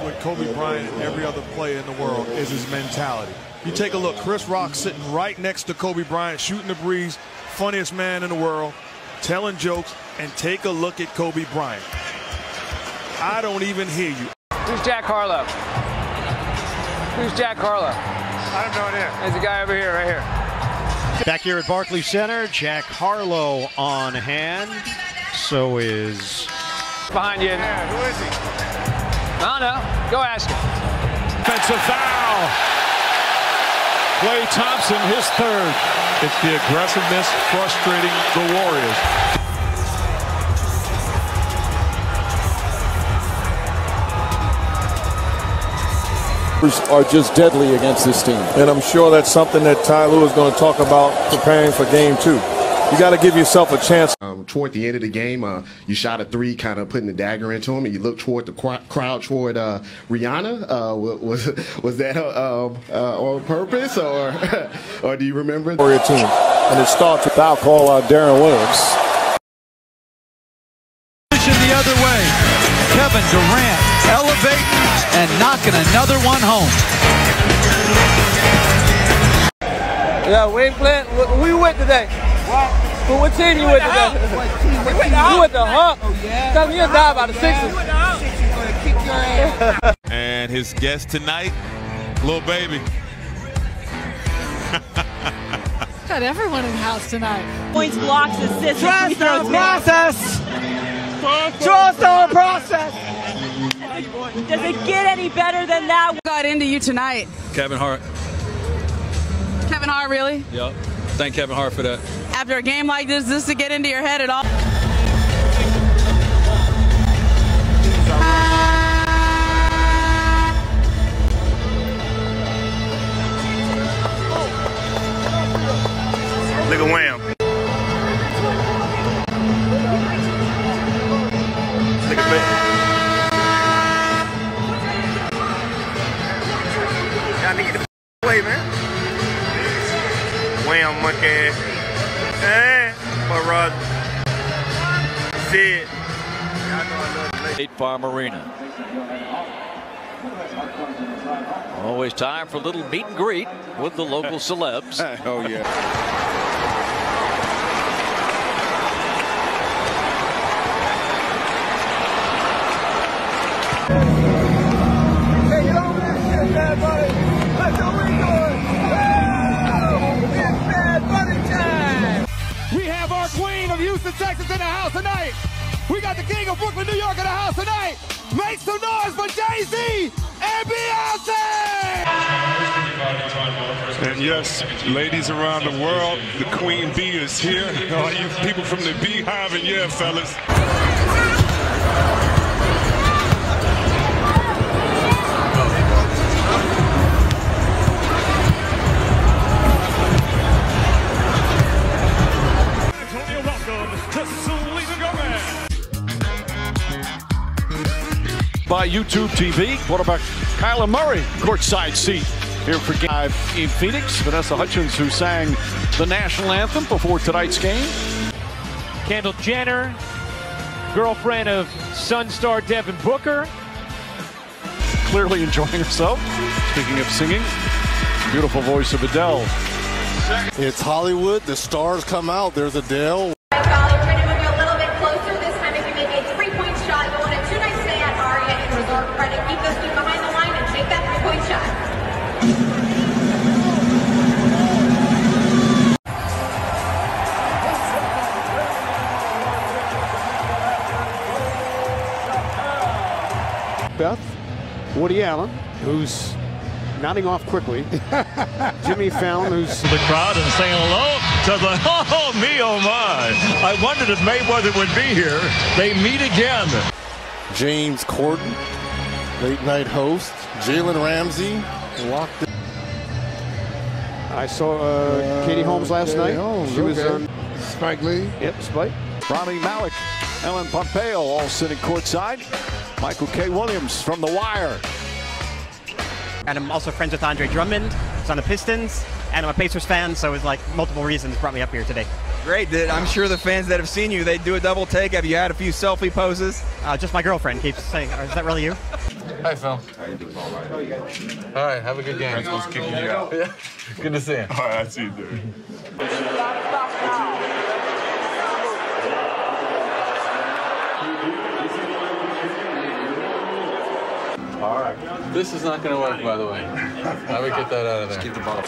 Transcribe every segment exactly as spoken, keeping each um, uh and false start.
match with Kobe Bryant and every other player in the world is his mentality. You take a look, Chris Rock sitting right next to Kobe Bryant, shooting the breeze, funniest man in the world, telling jokes, and take a look at Kobe Bryant. I don't even hear you. Who's Jack Harlow? Who's Jack Harlow? I have no idea. There's a guy over here, right here. Back here at Barclays Center, Jack Harlow on hand. So is... behind you. Yeah, who is he? I don't know. Go ask him. Offensive foul. Klay Thompson, his third. It's the aggressiveness frustrating the Warriors. Are just deadly against this team. And I'm sure that's something that Ty Lue is going to talk about preparing for game two. You got to give yourself a chance. Um, toward the end of the game, uh, you shot a three, kind of putting the dagger into him, and you look toward the cr crowd, toward uh, Rihanna. Uh, was was that uh, uh, on purpose, or or do you remember? Warrior team, and it starts with foul call out Darren Williams. The other way, Kevin Durant elevating and knocking another one home. Yeah, we ain't playing. We went today. What? But what team you with today? You with the Hawks? Oh, yeah. Tell me you die by the Sixers. And his guest tonight, Lil' Baby. Got everyone in the house tonight. Points, blocks, assists. Trust the process. Trust the process. Does it get any better than that? What got into you tonight? Kevin Hart. Kevin Hart, really? Yep. Thank Kevin Hart for that. After a game like this, this to get into your head at all? Look at Wham. Look at Baby. Y'all need to get the f away, man. Wham, monkey. Farm Arena. Always time for a little meet and greet with the local celebs. Oh, yeah. Hey, you don't miss shit, bad buddy. That's what we're doing. Oh, it's bad buddy time. We have our queen of Houston, Texas in the house tonight. We got the king of Brooklyn, New York in the house tonight. Make some noise for Jay-Z and Beyonce! And yes, ladies around the world, the Queen Bee is here. All you people from the Beehive, and yeah, fellas. By YouTube T V, quarterback Kyler Murray, courtside seat here for Game five in Phoenix. Vanessa Hudgens, who sang the national anthem before tonight's game. Kendall Jenner, girlfriend of Sun star Devin Booker. Clearly enjoying herself. Speaking of singing, beautiful voice of Adele. It's Hollywood, the stars come out, there's Adele. Beth, Woody Allen, who's nodding off quickly. Jimmy Fallon, who's the crowd and saying hello to the oh me oh my. I wondered if Mayweather would be here. They meet again. James Corden, late night host. Jalen Ramsey walked. In. I saw uh, uh, Katie Holmes last Katie night. Holmes, she okay. was on Spike Lee. Yep, Spike. Rami Malek, Ellen Pompeo, all sitting courtside. Michael K. Williams from The Wire. And I'm also friends with Andre Drummond, who's on the Pistons, and I'm a Pacers fan, so it's like multiple reasons brought me up here today. Great, I'm sure the fans that have seen you, they do a double take. Have you had a few selfie poses? Uh, just my girlfriend keeps saying, is that really you? Hi, Phil. How you doing? All right. All right, have a good game. That's what's kicking you out. Yeah. Good to see you. All right, I see you, dude. All right. This is not going to work, by the way. I would get that out of there. Just keep the ball.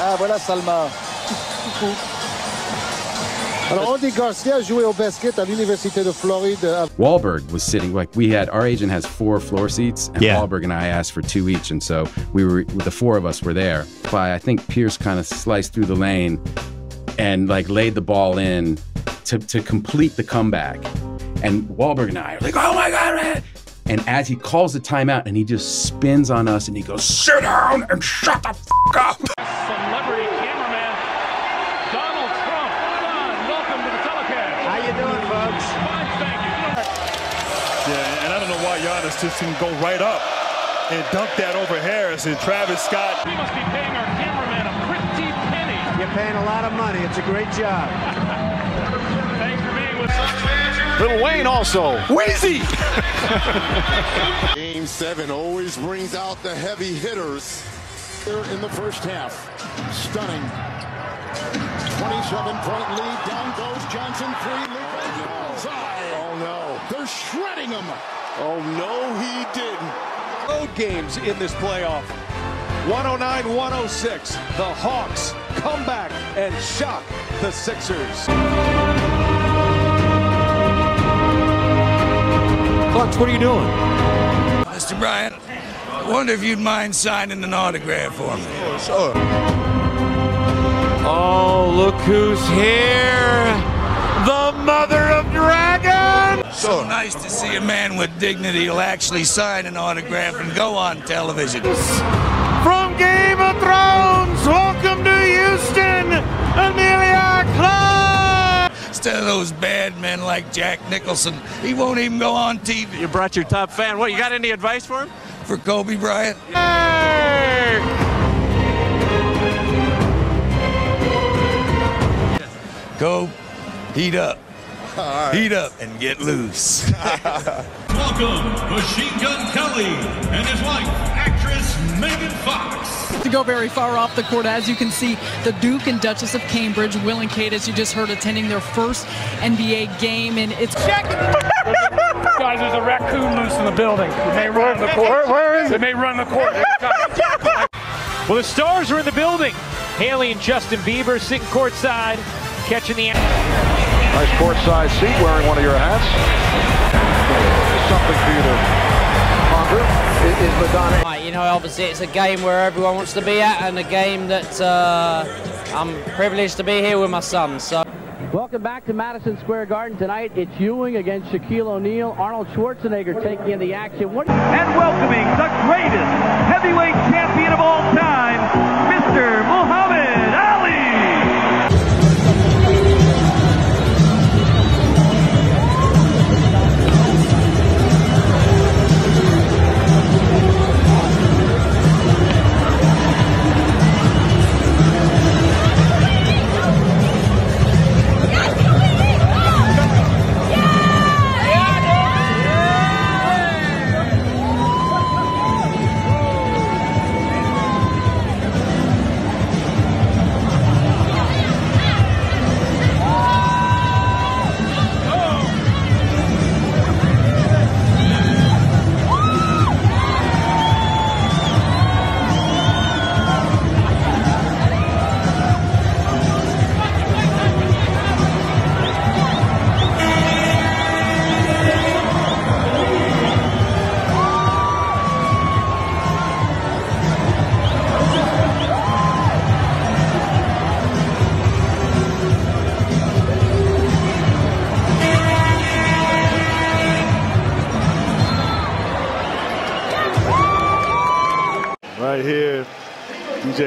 Ah, voilà Salma. Alors, Andy Garcia jouait au basket à l'Université de Floride. Wahlberg was sitting, like, we had, our agent has four floor seats, and yeah. Wahlberg and I asked for two each, and so we were, the four of us were there. I think Pierce kind of sliced through the lane and, like, laid the ball in to, to complete the comeback. And Wahlberg and I are like, oh my God, man! And as he calls the timeout, and he just spins on us, and he goes, sit down and shut the f*** up! Celebrity cameraman, Donald Trump. Right on, welcome to the telecast. How you doing, folks? Fine, thank you. Yeah, and I don't know why Giannis just didn't go right up and dunk that over Harris and Travis Scott. We must be paying our cameraman a pretty penny. You're paying a lot of money. It's a great job. Thanks for being with us. Lil Wayne also. Wheezy! Game seven always brings out the heavy hitters here in the first half. Stunning. twenty-seven point lead. Down goes Johnson. Three. Oh, no. They're shredding him. Oh, no, he didn't. Road games in this playoff. one oh nine one oh six. The Hawks come back and shock the Sixers. What are you doing? Mister Bryant, I wonder if you'd mind signing an autograph for me. Sure, sure. Oh, look who's here. The mother of dragons! So nice to see a man with dignity who'll actually sign an autograph and go on television. From Game of Thrones, welcome to Houston, Emilia Clarke! Instead of those bad men like Jack Nicholson, he won't even go on T V. You brought your top fan. What, you got any advice for him? For Kobe Bryant? Hey! Go heat up. Right. Heat up and get loose. Welcome, Machine Gun Kelly and his wife, actress Megan Fox. To go very far off the court, as you can see, the Duke and Duchess of Cambridge, Will and Kate, as you just heard, attending their first N B A game, and it's Jack. Guys, there's a raccoon loose in the building. It may run the court. Where is it? It may run the court. Well, the stars are in the building. Haley and Justin Bieber sitting courtside, catching the. Nice courtside seat, wearing one of your hats. Something for you to ponder is Madonna. Right, you know, obviously it's a game where everyone wants to be at, and a game that uh, I'm privileged to be here with my son. So, welcome back to Madison Square Garden tonight. It's Ewing against Shaquille O'Neal. Arnold Schwarzenegger taking in the action. What and welcoming the greatest heavyweight champion of all time, Mister Muhammad Ali.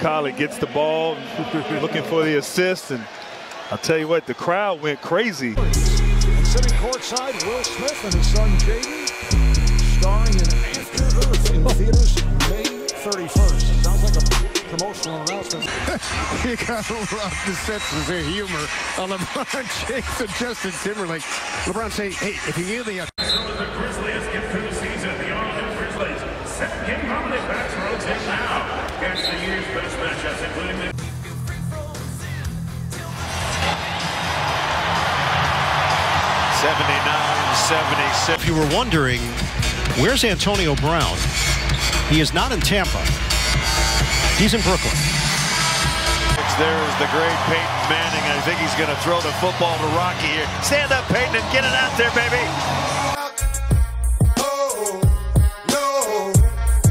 Collin gets the ball, looking for the assist, and I'll tell you what, the crowd went crazy. And sitting courtside, Will Smith and his son Jaden, starring in After Earth in theaters May thirty-first. Sounds like a promotional announcement. You gotta love the sense of their humor on LeBron James and Justin Timberlake. LeBron saying, hey, if you hear the... seventy-nine seventy-six. If you were wondering, where's Antonio Brown? He is not in Tampa. He's in Brooklyn. There is the great Peyton Manning. I think he's going to throw the football to Rocky here. Stand up, Peyton, and get it out there, baby. Oh, no.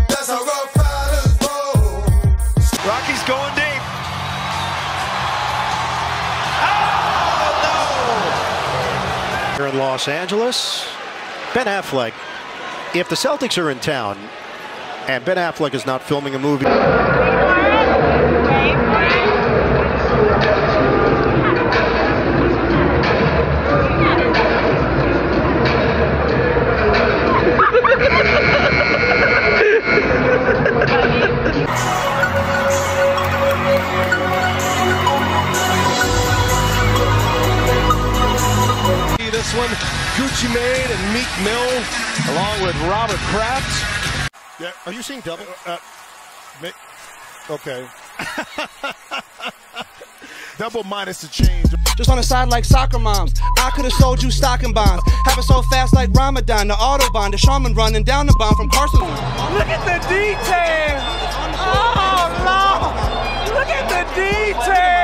That's a rough rider's roll. Rocky's going deep. Oh, no. Here in Los Angeles, Ben Affleck. If the Celtics are in town, and Ben Affleck is not filming a movie. This one, Gucci Mane and Meek Mill, along with Robert Kraft. Yeah, are you seeing double? Uh, uh, okay. Double minus the change. Just on the side like soccer moms. I could have sold you stocking bonds. Have it so fast like Ramadan, the Autobahn, the shaman running down the bomb from Carson. Look at the detail. Oh, no. Look at the detail.